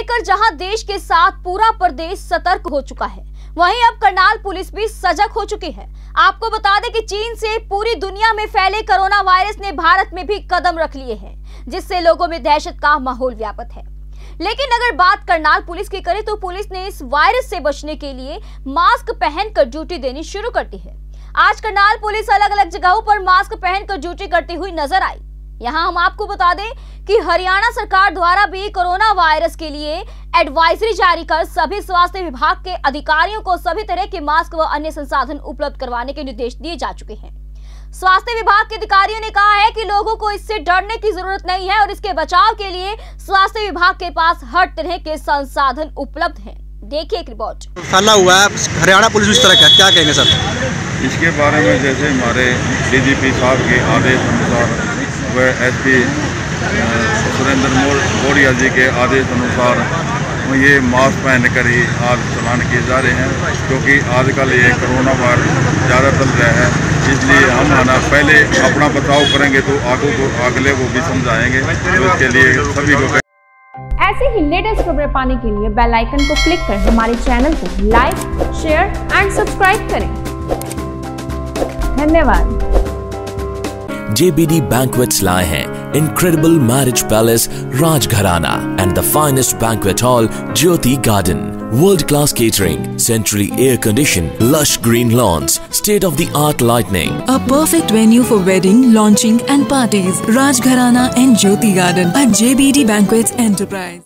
लेकर जहां देश के साथ पूरा प्रदेश सतर्क हो चुका है, वहीं अब करनाल पुलिस भी सजग हो चुकी है। आपको बता दें कि चीन से पूरी दुनिया में फैले कोरोना वायरस ने भारत में भी कदम रख लिए हैं, जिससे लोगों में दहशत का माहौल व्याप्त है। लेकिन अगर बात करनाल पुलिस की करें तो पुलिस ने इस वायरस से बचने के लिए मास्क पहनकर ड्यूटी देनी शुरू कर दी है। आज करनाल पुलिस अलग अलग जगहों पर मास्क पहनकर ड्यूटी करती हुई नजर आई। यहाँ हम आपको बता दें कि हरियाणा सरकार द्वारा भी कोरोना वायरस के लिए एडवाइजरी जारी कर सभी स्वास्थ्य विभाग के अधिकारियों को सभी तरह के मास्क व अन्य संसाधन उपलब्ध करवाने के निर्देश दिए जा चुके हैं। स्वास्थ्य विभाग के अधिकारियों ने कहा है कि लोगों को इससे डरने की जरूरत नहीं है और इसके बचाव के लिए स्वास्थ्य विभाग के पास हर तरह के संसाधन उपलब्ध है। देखिए एक रिपोर्ट। फैला हुआ है हरियाणा पुलिस इस तरह का, क्या कहेंगे सर इसके बारे में? जैसे हमारे डीजीपी साहब के आदेश अनुसार व SP सुरेंद्र जी के आदेश अनुसार ये मास्क पहन कर ही आज चलान किए जा रहे हैं, क्योंकि आजकल ये कोरोना वायरस ज़्यादा चल रहा है। इसलिए हम आना पहले अपना बचाव करेंगे तो आगों को अगले को भी समझाएंगे, तो इसके लिए सभी को। ऐसे ही लेटेस्ट खबरें पाने के लिए बेल आइकन को क्लिक कर हमारे चैनल को लाइक, शेयर एंड सब्सक्राइब करें। धन्यवाद। JBD Banquets लाए हैं incredible marriage palace Rajgharana and the finest banquet hall Jyoti Garden. World-class catering, centrally air-conditioned, lush green lawns, state-of-the-art lighting. A perfect venue for wedding, launching and parties. Rajgharana and Jyoti Garden at JBD Banquets Enterprise.